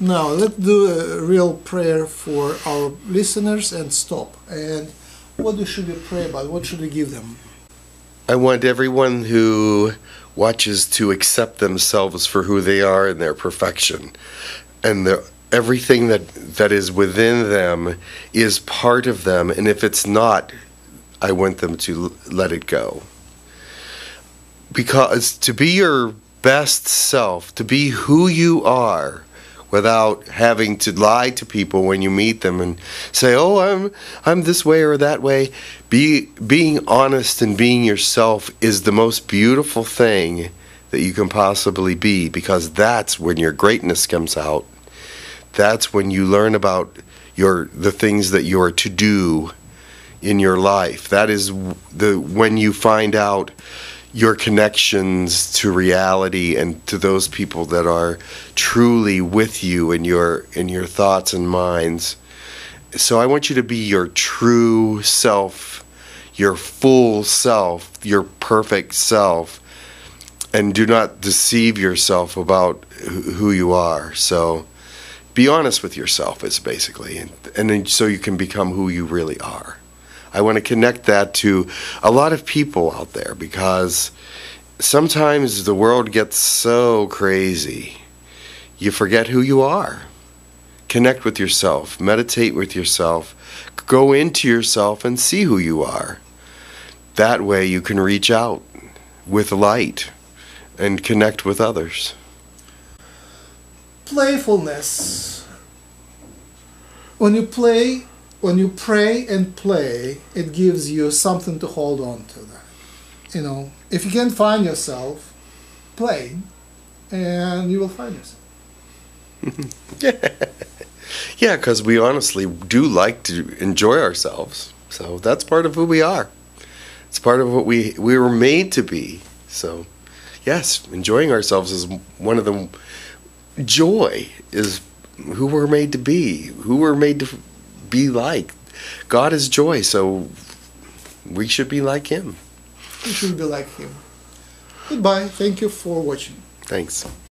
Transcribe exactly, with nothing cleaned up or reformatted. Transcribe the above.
Now let's do a real prayer for our listeners and stop. And what should we pray about? What should we give them? I want everyone who watches to accept themselves for who they are and their perfection. And the, everything that, that is within them is part of them. And if it's not, I want them to let it go. Because to be your best self, to be who you are, without having to lie to people when you meet them and say, "Oh, I'm I'm this way or that way." Be being honest and being yourself is the most beautiful thing that you can possibly be, because that's when your greatness comes out. That's when you learn about your the things that you are to do in your life. That is the when you find out your connections to reality and to those people that are truly with you in your in your thoughts and minds. So I want you to be your true self, your full self, your perfect self, and do not deceive yourself about who you are. So be honest with yourself, is basically, and, and then so you can become who you really are. I want to connect that to a lot of people out there, because sometimes the world gets so crazy, you forget who you are. Connect with yourself, meditate with yourself, go into yourself and see who you are. That way you can reach out with light and connect with others. Playfulness. When you play, when you pray and play, it gives you something to hold on to. You know, if you can't find yourself, play, and you will find yourself. Yeah, because we honestly do like to enjoy ourselves. So that's part of who we are. It's part of what we, we were made to be. So, yes, enjoying ourselves is one of the... Joy is who we're made to be, who we're made to... be like. God is joy, so we should be like Him. We should be like Him. Goodbye. Thank you for watching. Thanks.